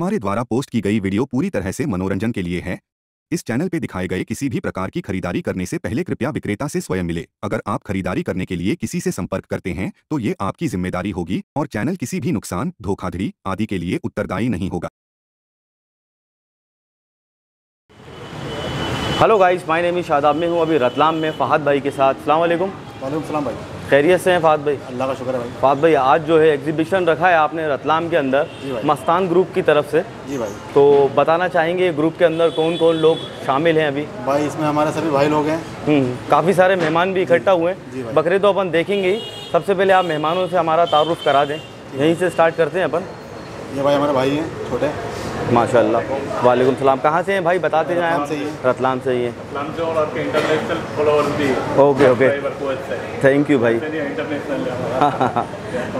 हमारे द्वारा पोस्ट की गई वीडियो पूरी तरह से मनोरंजन के लिए है। इस चैनल पर दिखाए गए किसी भी प्रकार की खरीदारी करने से पहले कृपया विक्रेता से स्वयं मिले। अगर आप खरीदारी करने के लिए किसी से संपर्क करते हैं तो ये आपकी जिम्मेदारी होगी और चैनल किसी भी नुकसान, धोखाधड़ी आदि के लिए उत्तरदायी नहीं होगा। Hello guys, my name is Shadab. मैं हूँ अभी रतलाम में फहाद भाई के साथ। अस्सलाम वालेकुम। वालेकुम सलाम भाई, खैरियत से हैं फहाद भाई? अल्लाह का शुक्र है भाई। फहाद भाई, आज जो है एग्जीबिशन रखा है आपने रतलाम के अंदर मस्तान ग्रुप की तरफ से। जी भाई, तो बताना चाहेंगे ग्रुप के अंदर कौन कौन लोग शामिल हैं? अभी भाई इसमें हमारे सभी भाई लोग हैं, काफ़ी सारे मेहमान भी इकट्ठा हुए हैं। बकरे तो अपन देखेंगे ही, सबसे पहले आप मेहमानों से हमारा तारुफ करा दें। यहीं से स्टार्ट करते हैं अपन। ये भाई हमारे भाई हैं छोटे, माशाल्लाह। वालेकुम सलाम। कहाँ से हैं भाई, बताते जाएं आप? रतलाम से ही हैं। रतलाम से, और आपके इंटरनेशनल फॉलोअर्स भी हैं। ओके ओके, थैंक यू भाई।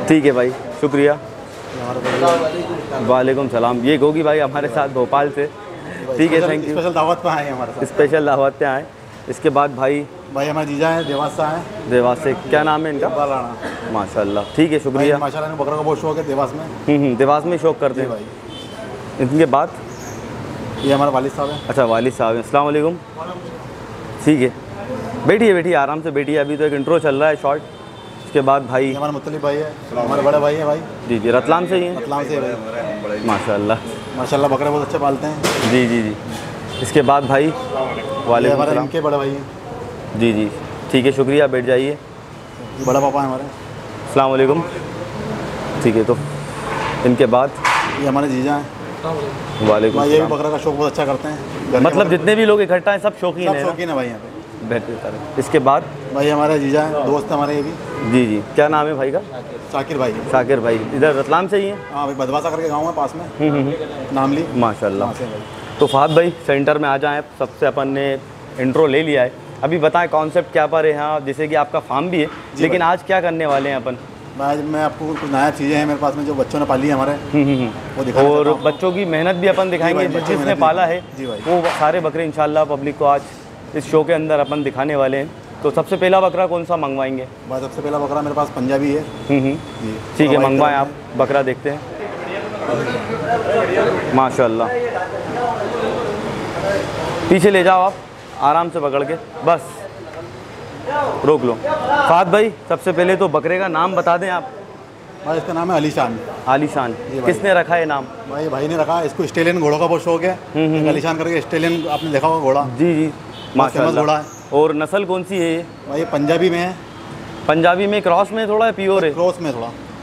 ठीक है भाई, शुक्रिया। वालेकुम सलाम। ये गोगी भाई हमारे साथ भोपाल से। ठीक है, थैंक यू। स्पेशल दावत पे आए हैं हमारे साथ, स्पेशल दावत पे आए। इसके बाद भाई हमारे जीजा हैं, देवास से हैं। देवास से, क्या नाम है इनका? राणा। माशाल्लाह, ठीक है, शुक्रिया। माशाल्लाह, बकरा का बहुत शौक है देवास में। देवास में शौक करते हैं भाई। इनके बाद ये हमारे वालिद साहब हैं। अच्छा, वालिद साहब हैं। अस्सलाम वालेकुम। ठीक है, बैठिए बैठिए, आराम से बैठिए। अभी तो एक इंट्रो चल रहा है शॉर्ट। इसके बाद भाई हमारे मुत्तलिब भाई है, हमारे बड़े भाई है भाई। जी जी, रतलाम से ही हैं। रतलाम से भाई, माशाल्लाह माशाल्लाह, बकरे बहुत अच्छे पालते हैं। जी जी जी। इसके बाद भाई वाले इनके बड़े भाई हैं। जी जी, ठीक है, शुक्रिया, बैठ जाइए। बड़ा पापा है हमारे। अस्सलाम वालेकुम। ठीक है, तो इनके बाद ये हमारे जीजा हैं। वालेकुम। ये भी बकरा का शौक बहुत अच्छा करते हैं। मतलब जितने भी लोग इकट्ठा हैं सब शौकीन हैं। शौकीन है भाई यहाँ पे, बेहतर। इसके बाद भाई हमारे जीजा है, दोस्त हमारे ये भी। जी जी, क्या नाम है भाई का? शाकिर भाई। शाकिर भाई इधर रतलाम से ही है। हाँ भाई, बदवासा करके गाँव है पास में, नामली। माशाल्लाह। तो फहद भाई सेंटर में आ जाएँ, सबसे अपन ने इंट्रो ले लिया है। अभी बताएँ कॉन्सेप्ट क्या पर है? हाँ, जैसे कि आपका फार्म भी है, लेकिन आज क्या करने वाले हैं अपन? आज मैं आपको कुछ नया चीज़ें हैं मेरे पास में जो बच्चों ने पाली है हमारे, वो दिखा और बच्चों की मेहनत भी अपन दिखाएंगे। जिसने पाला है वो सारे बकरे इंशाल्लाह पब्लिक को आज इस शो के अंदर अपन दिखाने वाले हैं। तो सबसे पहला बकरा कौन सा मंगवाएंगे? सबसे पहला बकरा मेरे पास पंजाबी है। ठीक है, मंगवाएं आप बकरा, देखते हैं। माशाल्लाह, पीछे ले जाओ आप आराम से पकड़ के, बस रोक लो। फहद भाई, सबसे पहले तो बकरे का नाम बता दें आप। भाई इसका नाम है आलीशान। आलीशान, किसने रखा है नाम? भाई ने रखा है इसको। ऑस्ट्रेलियन घोड़ों का बहुत शौक है, आलीशान करके। ऑस्ट्रेलियन आपने देखा होगा घोड़ा। जी जी, माशाल्लाह घोड़ा है। और नस्ल कौन सी है ये? भाई पंजाबी में है। पंजाबी में क्रॉस में थोड़ा प्योर है? क्रॉस में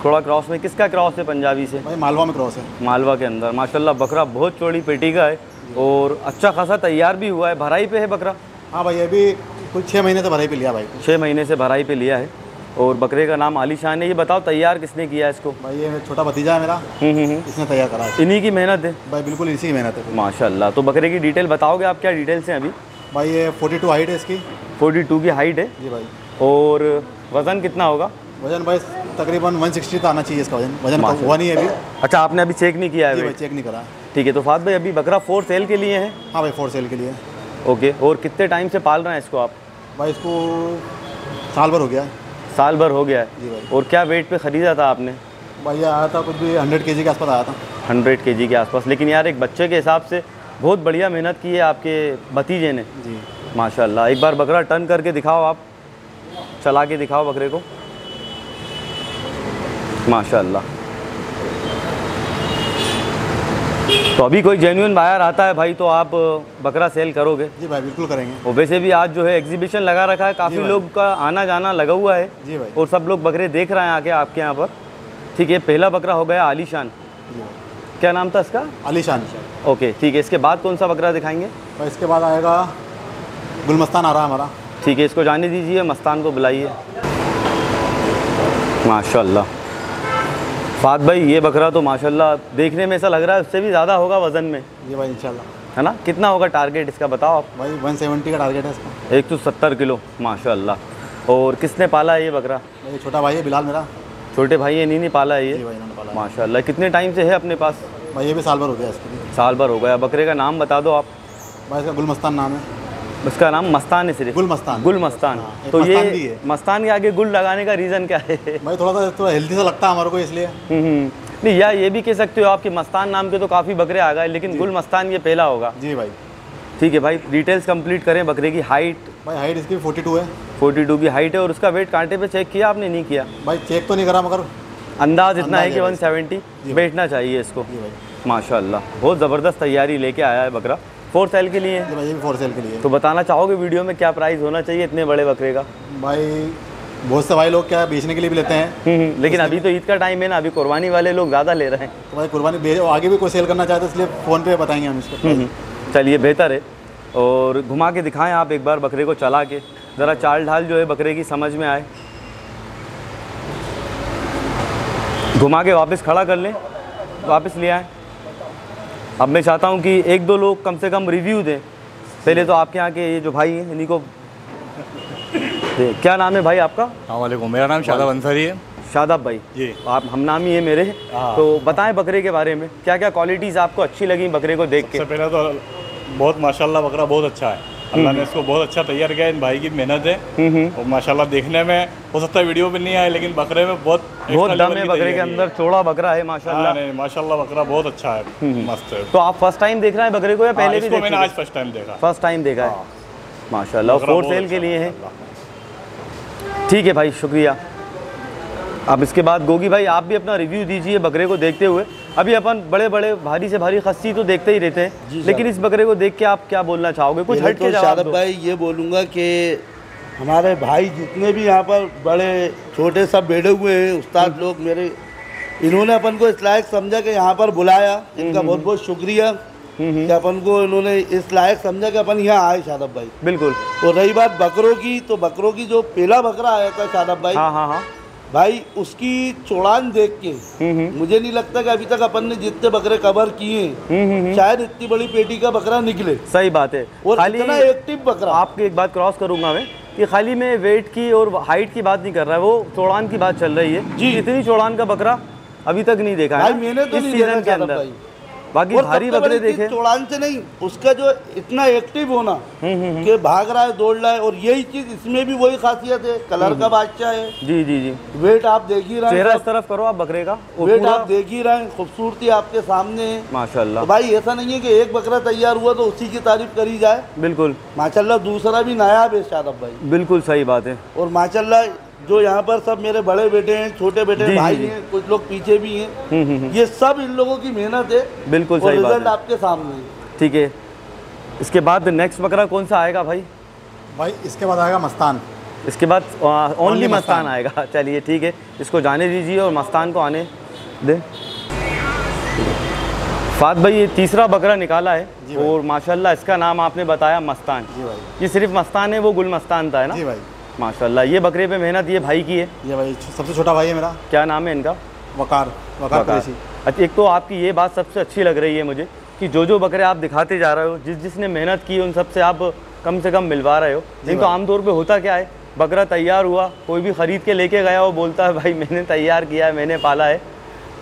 थोड़ा क्रॉस में। किसका क्रॉस है पंजाबी से? भाई मालवा में क्रॉस है। मालवा के अंदर। माशाल्लाह, बकरा बहुत चौड़ी पेटी का है और अच्छा खासा तैयार भी हुआ है। भराई पे है बकरा? हाँ भाई, अभी कुछ 6 महीने से भराई पे लिया भाई। 6 महीने से भराई पे लिया है। और बकरे का नाम आलीशान है। ये बताओ तैयार किसने किया इसको? भाई ये छोटा भतीजा है मेरा। इसने तैयार करा है। इन्हीं की मेहनत है भाई, बिल्कुल इसी की मेहनत है। माशाल्लाह। तो बकरे की डिटेल बताओगे आप, क्या डिटेल्स हैं अभी? भाई ये 42 हाइट है इसकी। 42 की हाइट है जी भाई। और वज़न कितना होगा? वज़न भाई तकरीबन 160 तो आना चाहिए इसका वजन। वजन हुआ नहीं है अभी। अच्छा, आपने अभी चेक नहीं किया है? भाई चेक नहीं करा। ठीक है, तो फहद भाई अभी बकरा 4 सेल के लिए है। हाँ भाई, 4 सेल के लिए। ओके, और कितने टाइम से पाल रहे हैं इसको आप? भाई इसको साल भर हो गया है। साल भर हो गया है जी भाई। और क्या वेट पे ख़रीदा था आपने? भाई आया था कुछ भी 100 kg के आसपास आया था। 100 kg के आसपास। लेकिन यार एक बच्चे के हिसाब से बहुत बढ़िया मेहनत की है आपके भतीजे ने जी, माशाल्लाह। एक बार बकरा टर्न करके दिखाओ आप, चला के दिखाओ बकरे को, माशाल्लाह। तो अभी कोई जेन्युइन बायर आता है भाई तो आप बकरा सेल करोगे? जी भाई, बिल्कुल करेंगे। और वैसे भी आज जो है एग्जीबिशन लगा रखा है, काफ़ी लोग का आना जाना लगा हुआ है जी भाई, और सब लोग बकरे देख रहे हैं आके आपके यहाँ पर। ठीक है, पहला बकरा हो गया आलीशान। क्या नाम था इसका? आलीशान। ओके, ठीक है। इसके बाद कौन सा बकरा दिखाएंगे? भाई इसके बाद आएगा गुलमस्तान, आ रहा है हमारा। ठीक है, इसको जाने दीजिए, मस्तान को बुलाइए। माशाल्लाह फहद भाई, ये बकरा तो माशाल्लाह देखने में ऐसा लग रहा है उससे भी ज़्यादा होगा वज़न में। ये भाई इंशाल्लाह है ना। कितना होगा टारगेट इसका बताओ आप? भाई 170 का टारगेट है इसका। 170 किलो, माशाल्लाह। और किसने पाला है ये बकरा? ये छोटा भाई है बिलाल मेरा। छोटे भाई इन्हीं पाला है ये? माशाल्लाह। कितने टाइम से है अपने पास? भाई ये भी साल भर हो गया। इसके साल भर हो गया। बकरे का नाम बता दो आप। भाई इसका गुलमस्तान नाम है। उसका नाम मस्तान है सिर्फ? गुलमस्तान। गुलमस्तान। तो ये मस्तान के आगे गुल लगाने का रीज़न क्या है? भाई थोड़ा सा हेल्दी सा लगता है हमारे को इसलिए। नहीं, या ये भी कह सकते हो आपके मस्तान नाम के तो काफ़ी बकरे आ गए, लेकिन गुल मस्तान ये पहला होगा। जी भाई ठीक है भाई, डिटेल्स कंप्लीट करें। बकरे की हाइट भाई, हाइट इसकी 42 है, 42 की हाइट है। और उसका वेट कांटे पे चेक किया आपने? नहीं किया भाई, चेक तो नहीं करा, मगर अंदाज इतना है कि 170 बैठना चाहिए इसको। माशाल्लाह बहुत ज़बरदस्त तैयारी लेके आया है बकरा। फोर सेल के लिए भाई, फोर सेल के लिए। तो बताना चाहोगे वीडियो में क्या प्राइस होना चाहिए इतने बड़े बकरे का? भाई बहुत से भाई लोग क्या बेचने के लिए भी लेते हैं, लेकिन अभी तो ईद का टाइम है ना, अभी कुर्बानी वाले लोग ज़्यादा ले रहे हैं। तो भाई कुर्बानी भेज, आगे भी कोई सेल करना चाहते हैं इसलिए फ़ोन पे बताएंगे हम इसको। चलिए बेहतर है। और घुमा के दिखाएं आप एक बार बकरे को चला के, ज़रा चाल ढाल जो है बकरे की समझ में आए। घुमा के वापस खड़ा कर लें, वापस ले आएँ। अब मैं चाहता हूँ कि एक दो लोग कम से कम रिव्यू दें। पहले तो आपके यहाँ के ये जो भाई हैं, इन्हीं को। क्या नाम है भाई आपका? हाँ वालेकुम, मेरा नाम शादाब अंसारी है। शादाब भाई जी, आप हम नाम ही है मेरे। तो बताएं बकरे के बारे में, क्या क्या क्वालिटीज़ आपको अच्छी लगी बकरे को देख के? सबसे पहला तो बहुत माशाल्लाह बकरा बहुत अच्छा है, अल्लाह ने इसको बहुत अच्छा तैयार किया, इन भाई की मेहनत है। और माशाल्लाह देखने में हो सकता है वीडियो में नहीं आए, लेकिन बकरे में बहुत दम है, बकरे के अंदर चौड़ा बकरा है माशाल्लाह। माशाल्लाह बकरा बहुत अच्छा है, मस्त है। तो आप फर्स्ट टाइम देख रहे हैं बकरे को या पहले भी? मैंने आज फर्स्ट टाइम देखा, फर्स्ट टाइम देखा है। माशाल्लाह फोर सेल के लिए है। ठीक है भाई शुक्रिया। अब इसके बाद गोगी भाई आप भी अपना रिव्यू दीजिए बकरे को देखते हुए। अभी अपन बड़े बड़े भारी से भारी खस्सी तो देखते ही रहते हैं, लेकिन इस बकरे को देख के आप क्या बोलना चाहोगे? कुछ हट के जवाब दो। भाई ये बोलूँगा कि हमारे भाई जितने भी यहाँ पर बड़े छोटे सब बैठे हुए हैं उस्ताद लोग मेरे, इन्होंने अपन को इस लायक समझा कि यहाँ पर बुलाया, इनका बहुत बहुत शुक्रिया कि अपन को इन्होंने इस लायक समझा कि अपन यहाँ आए शादाब भाई। बिल्कुल। और रही बात बकरों की, तो बकरों की जो पहला बकरा आया था शादाब भाई, हाँ हाँ हाँ भाई, उसकी चौड़ान देख के मुझे नहीं लगता कि अभी तक अपन ने जितने बकरे कवर किए शायद इतनी बड़ी पेटी का बकरा निकले। सही बात है। और इतना एक्टिव बकरा। आपकी एक बात क्रॉस करूंगा मैं कि खाली मैं वेट की और हाइट की बात नहीं कर रहा है, वो चौड़ान की बात चल रही है जी। इतनी चौड़ान का बकरा अभी तक नहीं देखा है मैंने तो इस सीजन के अंदर। बाकी भारी बकरे देखे चौड़ान से नहीं, उसका जो इतना एक्टिव होना कि भाग रहा है दौड़ रहा है। और यही चीज इसमें भी वही खासियत है, कलर का बादशाह है। जी जी जी। वेट आप देख ही रहे हैं, चेहरा इस तरफ करो आप बकरे का, वेट आप देख ही रहे हैं, खूबसूरती आपके सामने है माशाल्लाह। तो भाई ऐसा नहीं है कि एक बकरा तैयार हुआ तो उसी की तारीफ करी जाए। बिल्कुल माशाल्लाह, दूसरा भी नायाब है शादाब भाई। बिल्कुल सही बात है। और माशाल्लाह जो यहाँ पर सब मेरे बड़े बेटे हैं, छोटे बेटे हैं, भाई हैं, कुछ लोग पीछे भी हैं, ये सब इन लोगों की मेहनत है। बिल्कुल सही बात है। आपके सामने ठीक है। इसके बाद नेक्स्ट बकरा कौन सा आएगा भाई? भाई इसके बाद आएगा मस्तान। इसके बाद ओनली मस्तान आएगा। चलिए ठीक है, इसको जाने दीजिए और मस्तान को आने दें। फाद भाई ये तीसरा बकरा निकाला है और माशाल्लाह इसका नाम आपने बताया मस्तान। ये सिर्फ मस्तान है, वो गुल मस्तान था है ना माशाल्लाह। ये बकरे पे मेहनत ये भाई की है। ये भाई सबसे छोटा भाई है मेरा। क्या नाम है इनका? वकार। वकार कुरैशी। एक तो आपकी ये बात सबसे अच्छी लग रही है मुझे कि जो जो बकरे आप दिखाते जा रहे हो, जिस जिसने मेहनत की उन सबसे आप कम से कम मिलवा रहे हो। नहीं तो आमतौर पे होता क्या है, बकरा तैयार हुआ, कोई भी ख़रीद के लेके गया, वो बोलता है भाई मैंने तैयार किया है, मैंने पाला है।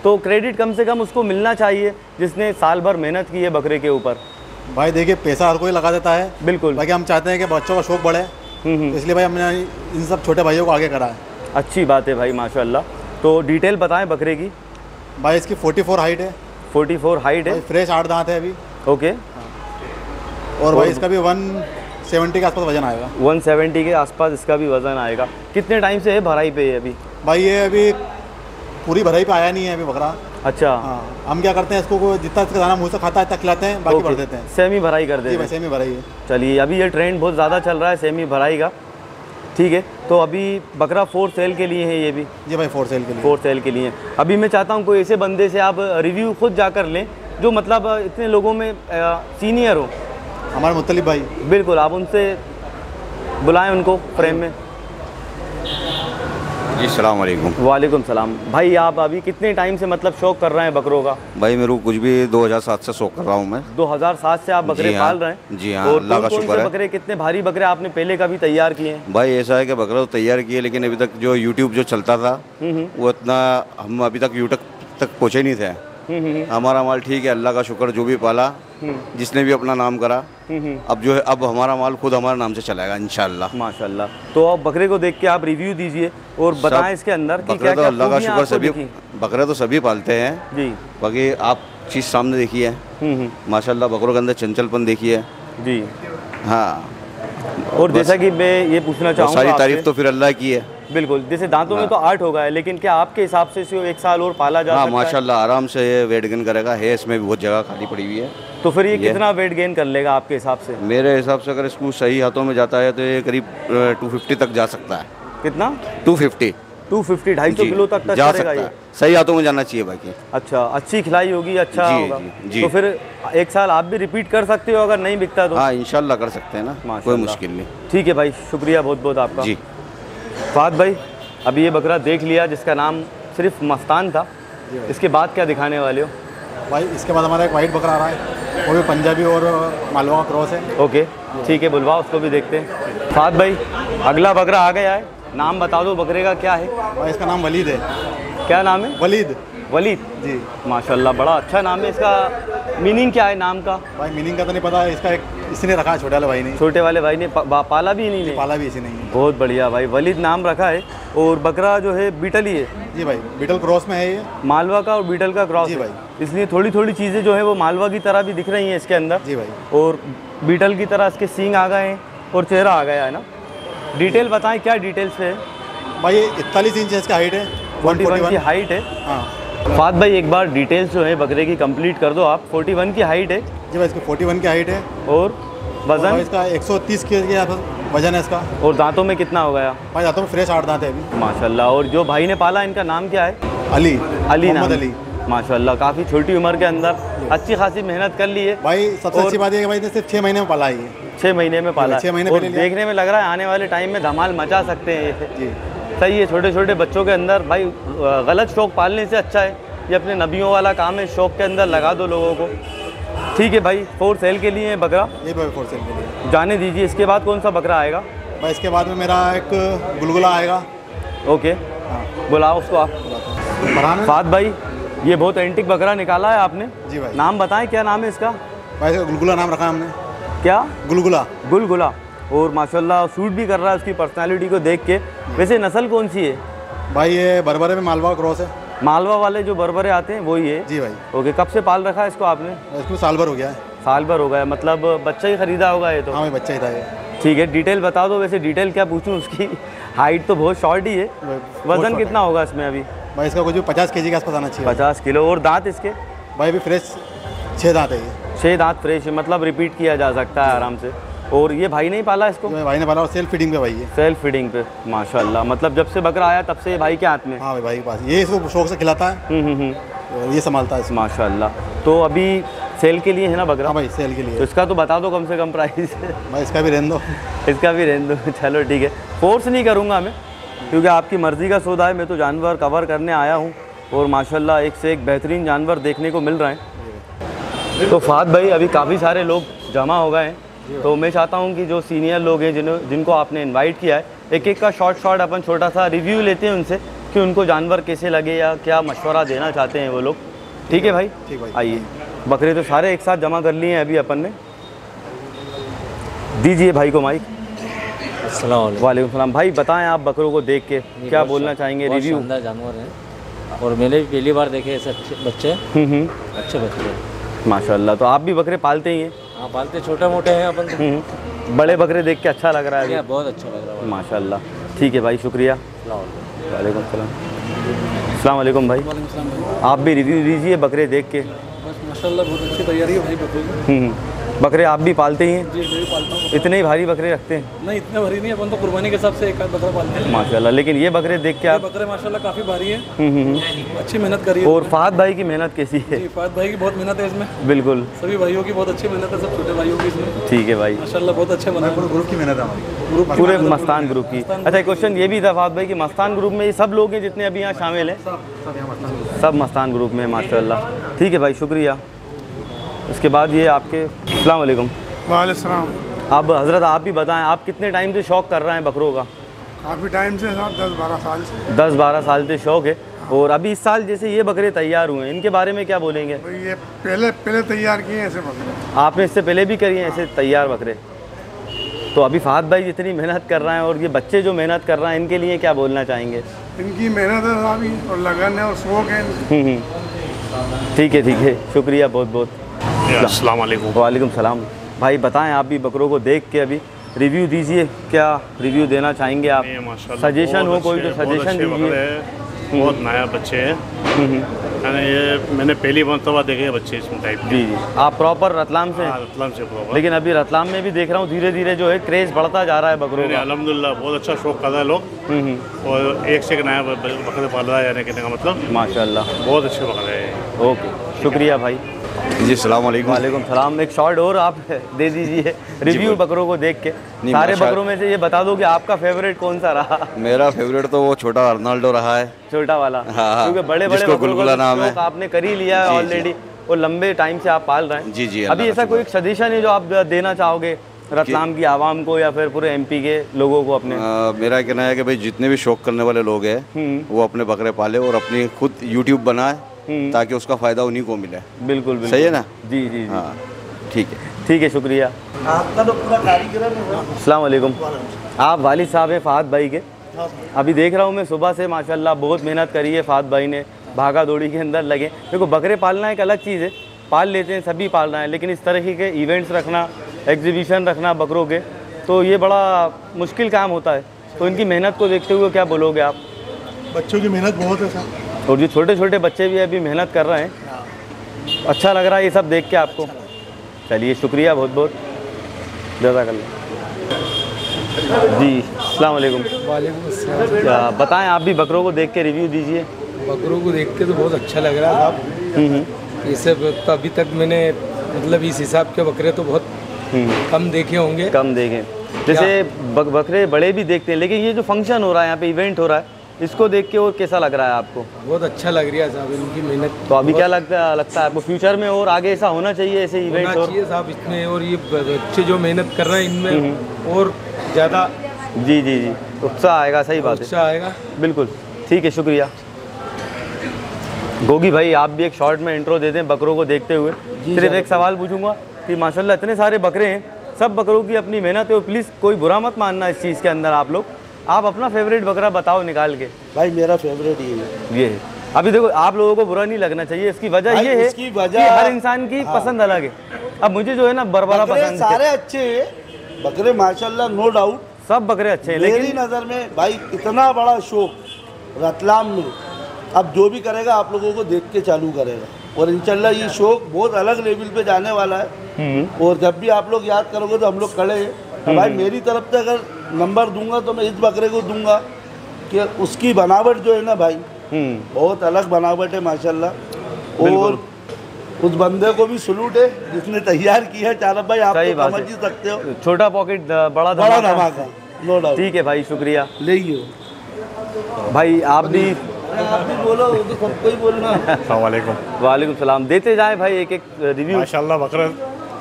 तो क्रेडिट कम से कम उसको मिलना चाहिए जिसने साल भर मेहनत की है बकरे के ऊपर। भाई देखिए पैसा हर कोई लगा देता है। बिल्कुल। बाकी हम चाहते हैं कि बच्चों का शौक बढ़े, इसलिए भाई हमने इन सब छोटे भाइयों को आगे करा है। अच्छी बात है भाई माशाल्लाह। तो डिटेल बताएं बकरे की। भाई इसकी 44 हाइट है। 44 हाइट है। फ्रेश 8 दांत है अभी। ओके। और भाई इसका भी 170 के आसपास वजन आएगा। 170 के आसपास इसका भी वजन आएगा। कितने टाइम से है भराई पे है अभी? भाई ये अभी पूरी भराई पे आया नहीं है अभी बकरा। अच्छा। हाँ, हम क्या करते हैं इसको जितना इसका दाना मुँह से खाता है इतना खिलाते हैं, बाकी भर देते हैं। सेमी भराई कर देते हैं। सेमी भराई है। चलिए अभी ये ट्रेंड बहुत ज़्यादा चल रहा है सेमी भराई का। ठीक है, तो अभी बकरा फोर सेल के लिए है ये भी। जी भाई फोर सेल के लिए। फोर सेल के लिए। अभी मैं चाहता हूँ कोई ऐसे बंदे से आप रिव्यू खुद जाकर लें जो मतलब इतने लोगों में सीनियर हो। हमारे मुतलिब भाई। बिल्कुल, आप उनसे बुलाएँ उनको फ्रेम में। जी सलाम वालेकुम। वालेकुम सलाम। भाई आप अभी कितने टाइम से मतलब शौक कर रहे हैं बकरों का? भाई मेरे को कुछ भी 2007 से शौक कर रहा हूँ मैं। 2007 से आप बकरे पाल रहे हैं? जी हाँ, अल्लाह का शुक्र है। बकरे कितने भारी बकरे आपने पहले कभी तैयार किए हैं? भाई ऐसा है कि बकरे तो तैयार किए, लेकिन अभी तक जो यूट्यूब जो चलता था वो इतना हम अभी तक यूट्यूब तक पहुँचे नहीं थे। हमारा माल ठीक है, अल्लाह का शुक्र जो भी पाला जिसने भी अपना नाम करा, अब जो है अब हमारा माल खुद हमारे नाम से चलाएगा इंशाल्लाह माशाल्लाह। तो आप बकरे को देख के आप रिव्यू दीजिए और बताएं इसके अंदर कि क्या क्या अल्लाह का शुक्र सभी बकरे तो सभी पालते हैं जी, बाकी आप चीज़ सामने देखी है माशाल्लाह, बकरों के अंदर चंचलपन देखी है जी हाँ। और जैसा कि मैं ये पूछना चाहूँगा, सारी तारीफ तो फिर अल्लाह की है बिल्कुल, जैसे दांतों में तो आर्ट होगा है, लेकिन क्या आपके हिसाब से इसे एक साल और पाला जा सकता है? माशाल्लाह आराम से ये वेट गेन करेगा, है इसमें भी बहुत जगह खाली पड़ी हुई है। तो फिर ये कितना वेट गेन कर लेगा आपके हिसाब से? मेरे हिसाब से अगर इसको सही हाथों में जाता है तो ये करीब 250 तक जा सकता है। कितना? 250 250 250 किलो तक जा सकता है, सही हाथों में जाना चाहिए। बाकी अच्छा अच्छी खिलाई होगी, अच्छा होगा तो फिर एक साल आप भी रिपीट कर सकते हो अगर नहीं बिकता तो? हाँ इंशाल्लाह कर सकते हैं ना, कोई मुश्किल नहीं। ठीक है भाई, शुक्रिया बहुत बहुत आपका जी। फहद भाई अभी ये बकरा देख लिया जिसका नाम सिर्फ मस्तान था, इसके बाद क्या दिखाने वाले हो? भाई इसके बाद हमारा एक वाइट बकरा आ रहा है, वो भी पंजाबी और मालवा क्रॉस है। ओके ठीक है, बुलवा उसको भी देखते हैं। फहद भाई अगला बकरा आ गया है, नाम बता दो बकरे का क्या है? भाई इसका नाम वलीद है। क्या नाम है? वलीद। वलीद जी माशाल्लाह, बड़ा अच्छा नाम है। इसका मीनिंग क्या है नाम का? भाई मीनिंग का तो नहीं पता, इसका एक इसने रखा है, छोटे वाले भाई ने। छोटे वाले भाई ने पाला भी नहीं है? पाला भी इसी नहीं है। बहुत बढ़िया भाई, वलीद नाम रखा है। और बकरा जो है बीटल ही है जी भाई, बीटल क्रॉस में है ये, मालवा का और बीटल का क्रॉस है भाई, इसलिए थोड़ी थोड़ी चीज़ें जो है वो मालवा की तरह भी दिख रही हैं इसके अंदर जी भाई, और बीटल की तरह इसके सींग आ गए हैं और चेहरा आ गया है ना। डिटेल बताएँ क्या डिटेल्स है? भाई 41 इंच इसका हाइट है, 41 की हाइट है। फहद भाई एक बार डिटेल्स जो है बकरे की कंप्लीट कर दो आप। 41 की हाइट है जी भाई, इसकी 41 की हाइट है। और वजन इसका 130 के वजन है इसका। और दांतों में कितना हो गया? भाई दांतों में फ्रेश 8 दांत है अभी माशाल्लाह। और जो भाई ने पाला इनका नाम क्या है? अली। अली नाम, अली माशाल्लाह। काफ़ी छोटी उम्र के अंदर अच्छी खासी मेहनत कर ली है भाई। सबसे अच्छी बात है भाई ने सिर्फ 6 महीने में पाला है, 6 महीने में पाला, 6 महीने और देखने में लग रहा है आने वाले टाइम में धमाल मचा सकते हैं ये। सही है, छोटे छोटे बच्चों के अंदर भाई गलत शौक़ पालने से अच्छा है ये अपने नबियों वाला काम है, शौक़ के अंदर लगा दो लोगों को। ठीक है भाई, फोर सेल के लिए बकरा ये भाई, 4 सेल के लिए जाने दीजिए। इसके बाद कौन सा बकरा आएगा? भाई इसके बाद में मेरा एक गुलगुला आएगा। ओके हाँ। बुलाओ उसको आप। फहद भाई ये बहुत एंटिक बकरा निकाला है आपने जी भाई, नाम बताएँ क्या नाम है इसका? भाई गुलगुला नाम रखा हमने। क्या? गुलगुला। गुलगुला। और माशाल्लाह सूट भी कर रहा है उसकी पर्सनालिटी को देख के। वैसे नस्ल कौन सी है भाई? ये बरबरे में मालवा क्रॉस है, मालवा वाले जो बरबरे आते हैं वही है जी भाई। ओके, कब से पाल रखा है इसको आपने? इसको साल भर हो गया है। साल भर हो गया, मतलब बच्चा ही खरीदा होगा ये तो? हाँ बच्चा ही था ये। ठीक है, डिटेल बता दो। वैसे डिटेल क्या पूछूँ, उसकी हाइट तो बहुत शॉर्ट ही है, वजन कितना होगा इसमें अभी? भाई इसका कुछ 50 kg के आसपास आना चाहिए। 50 किलो। और दाँत इसके? भाई अभी फ्रेश 6 दाँत है ये, 6 दाँत फ्रेश है, मतलब रिपीट किया जा सकता है आराम से। और ये भाई नहीं पाला इसको? भाई ने पाला और सेल्फ फीडिंग पे भाई है। सेल्फ फीडिंग पे माशाल्लाह, मतलब जब से बकरा आया तब से ये भाई के हाथ में? हाँ भाई के पास, ये इसको शौक से खिलाता है और ये संभालता है माशाल्लाह। तो अभी सेल के लिए है ना बकरा? हाँ भाई सेल के लिए। तो इसका तो बता दो कम से कम प्राइस। भाई इसका भी रहने दो। इसका भी रहने दो, चलो ठीक है, फोर्स नहीं करूँगा मैं, क्योंकि आपकी मर्ज़ी का सौदा है। मैं तो जानवर कवर करने आया हूँ और माशाल्लाह एक से एक बेहतरीन जानवर देखने को मिल रहे हैं। तो फहद भाई अभी काफ़ी सारे लोग जमा हो गए हैं, तो मैं चाहता हूं कि जो सीनियर लोग हैं जिनको आपने इनवाइट किया है, एक एक का शॉर्ट अपन छोटा सा रिव्यू लेते हैं उनसे कि उनको जानवर कैसे लगे या क्या मशवरा देना चाहते हैं वो लोग। ठीक है भाई, ठीक भाई, आइए। बकरे तो सारे एक साथ जमा कर लिए हैं अभी अपन ने, दीजिए भाई को माइक। वालेकुम सलाम भाई, बताएं आप बकरों को देख के क्या बोलना चाहेंगे? रिव्यू जानवर हैं और मैंने भी पहली बार देखे ऐसे अच्छे बच्चे माशाल्लाह। तो आप भी बकरे पालते ही हैं? हाँ पालते, छोटे मोटे हैं अपन। बड़े बकरे देख के अच्छा लग रहा है, बहुत अच्छा लग रहा है माशाल्लाह। ठीक है भाई, शुक्रिया। वालेकुम सलाम। अस्सलाम वालेकुम भाई, आप भी रिव्यू दीजिए बकरे देख के। बस माशाल्लाह बहुत अच्छी तैयारी है भाई बकरे। बकरे आप भी पालते ही हैं? इतने ही भारी बकरे रखते हैं? नहीं इतने भारी नहीं, अपन तो कुर्बानी के हिसाब से एक बकरा पालते हैं माशाल्लाह। लेकिन ये बकरे देख के आप? बकरे माशाल्लाह काफ़ी भारी है, अच्छी मेहनत करी है। और फहद भाई की मेहनत कैसी है? फहद भाई की बहुत मेहनत है इसमें, बिल्कुल सभी भाइयों की बहुत अच्छी मेहनत है, सब छोटे भाइयों की इसमें। ठीक है भाई माशाल्लाह, बहुत अच्छे बना ग्रुप की मेहनत है, पूरे मस्तान ग्रुप की। अच्छा क्वेश्चन ये भी था फहद भाई कि मस्तान ग्रुप में ये सब लोग हैं जितने अभी यहाँ शामिल हैं? सब मस्तान ग्रुप में माशाल्लाह। ठीक है भाई, शुक्रिया। उसके बाद ये आपके अस्सलाम वालेकुम। वालेकुम सलाम। अब हज़रत आप भी बताएं, आप कितने टाइम से शौक़ कर रहे हैं बकरों का? काफ़ी टाइम से साहब 10-12 साल से। 10-12 साल से शौक़ है। और अभी इस साल जैसे ये बकरे तैयार हुए हैं, इनके बारे में क्या बोलेंगे? ये पहले तैयार किए हैं ऐसे बकरे। आपने इससे पहले भी करी हैं ऐसे तैयार बकरे? तो अभी फहद भाई जितनी मेहनत कर रहे हैं और ये बच्चे जो मेहनत कर रहे हैं, इनके लिए क्या बोलना चाहेंगे? इनकी मेहनत है साहब और लगन है और शौक़ है। ठीक है, ठीक है, शुक्रिया बहुत बहुत। अस्सलाम वालेकुम। वालेकुम सलाम। भाई बताएं, आप भी बकरों को देख के अभी रिव्यू दीजिए, क्या रिव्यू देना चाहेंगे आप? सजेशन हो कोई तो सजेशन दीजिए। बहुत नया बच्चे हैं, मैंने पहली मरतबा देखे बच्चे इसमें टाइप के। जी, आप प्रॉपर रतलाम से? रतलाम से प्रॉपर। लेकिन अभी रतलाम में भी देख रहा हूँ धीरे धीरे जो है क्रेज़ बढ़ता जा रहा है बकरों का। अलहमदुलिल्लाह बहुत अच्छा शौक कर रहा है लोग और एक से एक नया बकरे पाल रहा है, यानी कहने का मतलब माशाल्लाह बहुत अच्छे बकरे हैं। ओके, शुक्रिया भाई जी। अस्सलाम वालेकुम। वालेकुम सलाम। एक शॉर्ट और आप दे दीजिए रिव्यू बकरों को देख के। सारे बकरों में से ये बता दो कि आपका फेवरेट कौन सा रहा? मेरा फेवरेट तो वो छोटा अर्नाल्डो रहा है, छोटा वाला। हाँ, क्योंकि बड़े बड़े गुलगुला नाम है, आपने कर ही लिया है ऑलरेडी और लंबे टाइम से आप पाल रहे हैं। जी जी। अभी ऐसा कोई सजेशन है जो आप देना चाहोगे रतलाम की आवाम को या फिर पूरे एमपी के लोगों को? अपने मेरा कहना है कि भाई जितने भी शौक करने वाले लोग हैं वो अपने बकरे पाले और अपनी खुद यूट्यूब बनाए ताकि उसका फ़ायदा उन्हीं को मिले। बिल्कुल, बिल्कुल सही है ना? जी जी। हाँ ठीक है, ठीक है, शुक्रिया आपका। तो पूरा कार्यक्रम है। अस्सलाम वालेकुम। आप वालिद साहब हैं फहद भाई के। अभी देख रहा हूँ मैं सुबह से माशाल्लाह बहुत मेहनत करी है फहद भाई ने, भागा दौड़ी के अंदर लगे। देखो बकरे पालना एक अलग चीज़ है, पाल लेते हैं सभी पाल रहे हैं, लेकिन इस तरह के इवेंट्स रखना, एग्जीबिशन रखना बकरों के, तो ये बड़ा मुश्किल काम होता है। तो इनकी मेहनत को देखते हुए क्या बोलोगे आप? बच्चों की मेहनत बहुत है साहब और जो छोटे छोटे बच्चे भी अभी मेहनत कर रहे हैं। अच्छा लग रहा है ये सब देख के आपको? चलिए, शुक्रिया बहुत बहुत, जज़ाकल्लाह जी। अस्सलाम वालेकुम। वालेकुम अस्सलाम। बताएं, आप भी बकरों को देख के रिव्यू दीजिए। बकरों को देख के तो बहुत अच्छा लग रहा है साहब। इससे तो अभी तक मैंने मतलब इस हिसाब के बकरे तो बहुत कम देखे होंगे। कम देखें जैसे बकरे बड़े भी देखते हैं, लेकिन ये जो फंक्शन हो रहा है यहाँ पे, इवेंट हो रहा है, इसको देख के और कैसा लग रहा है आपको? बहुत अच्छा लग रहा है साहब, इनकी मेहनत। तो अभी क्या लगता है आपको फ्यूचर में और आगे ऐसा होना चाहिए, ऐसे इवेंट होना चाहिए साहब इसमें, और ये बच्चे जो मेहनत कर रहे हैं इनमें और ज़्यादा। जी जी जी, उत्साह आएगा। सही बात है, उत्साह आएगा। बिल्कुल ठीक है, शुक्रिया। गोगी भाई, आप भी एक शॉर्ट में इंट्रो देते हैं बकरों को देखते हुए। सिर्फ एक सवाल पूछूंगा कि माशाल्लाह इतने सारे बकरे हैं, सब बकरों की अपनी मेहनत है, प्लीज़ कोई बुरा मत मानना इस चीज़ के अंदर। आप लोग आप अपना फेवरेट बकरा बताओ निकाल के। भाई मेरा फेवरेट ये है। अभी देखो आप लोगों को बुरा नहीं लगना चाहिए, इसकी वजह ये है कि हर इंसान की पसंद अलग है। अब मुझे जो है ना बरबरा पसंद। सारे अच्छे हैं बकरे माशाल्लाह, नो डाउट सब बकरे अच्छे हैं, लेकिन मेरी नज़र में भाई इतना बड़ा शौक रतलाम में, अब जो भी करेगा आप लोगों को देख के चालू करेगा और इंशाल्लाह ये शौक बहुत अलग लेवल पे जाने वाला है। और जब भी आप लोग याद करोगे तो हम लोग खड़े हैं। भाई मेरी तरफ से अगर नंबर दूंगा तो मैं इस बकरे को दूंगा कि उसकी बनावट जो है ना भाई बहुत अलग बनावट है माशाल्लाह। और उस बंदे को भी सलूट है जिसने तैयार किया है। चारा भाई आप तो समझ ही सकते हो, छोटा पॉकेट बड़ा धमाका, नो डाउट। ठीक है भाई, शुक्रिया। ले भाई आप भी बोलो, सबको ही बोलना। अस्सलाम वालेकुम। वालेकुम सलाम। देते जाए भाई एक एक रिव्यू। माशाल्लाह बकरा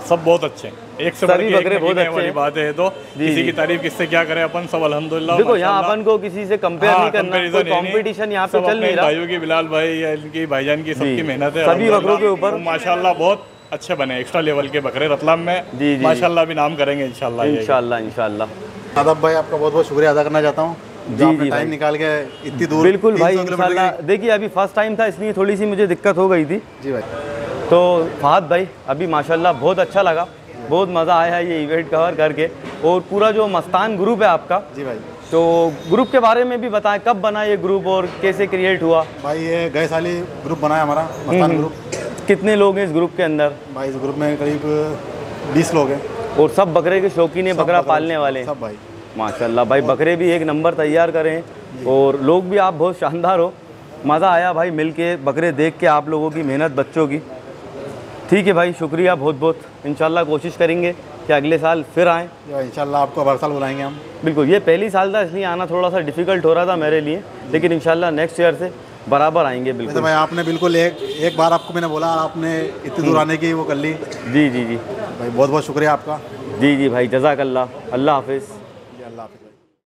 सब बहुत अच्छे हैं, एक से सभी बकरे बहुत अच्छे वाली बात है। तो किसी की तारीफ किससे क्या करें अपन सब, अल्हम्दुलिल्लाह। देखो यहाँ अपन को किसी से कंपेयर नहीं करना, कोई कंपटीशन यहाँ पे चल नहीं रहा। भाइयों की, बिलाल भाई या इनकी भाईजान की, सबकी मेहनत है सभी बकरों के ऊपर माशाल्लाह। बहुत अच्छे बने एक्स्ट्रा लेवल के बकरे रतलाम में। जी माशाल्लाह भी नाम करेंगे इंशाल्लाह, इंशाल्लाह इंशाल्लाह। आदाब भाई आपका बहुत बहुत शुक्रिया अदा करना चाहता हूँ जी, टाइम निकाल के इतनी दूर। बिल्कुल भाई, इंशाल्लाह। देखिए अभी फर्स्ट टाइम था इसलिए थोड़ी सी मुझे दिक्कत हो गई थी। जी भाई। तो फहद भाई अभी माशाल्लाह बहुत अच्छा लगा, बहुत मज़ा आया ये इवेंट कवर करके। और पूरा जो मस्तान ग्रुप है आपका। जी भाई। तो ग्रुप के बारे में भी बताएं, कब बना ये ग्रुप और कैसे क्रिएट हुआ? भाई ये गए साल ही ग्रुप बनाया हमारा मस्तान ग्रुप। कितने लोग हैं इस ग्रुप के अंदर? भाई इस ग्रुप में करीब 20 लोग हैं और सब बकरे के शौकीन हैं, बकरा पालने वाले हैं सब भाई माशाल्लाह। भाई बकरे भी एक नंबर तैयार करें और लोग भी आप बहुत शानदार हो। मज़ा आया भाई मिल के बकरे देख के, आप लोगों की मेहनत बच्चों की। ठीक है भाई, शुक्रिया बहुत बहुत। इंशाल्लाह कोशिश करेंगे कि अगले साल फिर आएँ। इंशाल्लाह आपको हर साल बुलाएंगे हम। बिल्कुल, ये पहली साल था इसलिए आना थोड़ा सा डिफ़िकल्ट हो रहा था मेरे लिए, लेकिन इंशाल्लाह नेक्स्ट ईयर से बराबर आएंगे। बिल्कुल भाई आपने बिल्कुल एक बार आपको मैंने बोला, आपने इतनी दूर आने की वो कर ली। जी जी जी भाई, बहुत बहुत शुक्रिया आपका। जी जी भाई, जज़ाकल्लाह। अल्लाह हाफिज़। अल्लाह हाफिज़।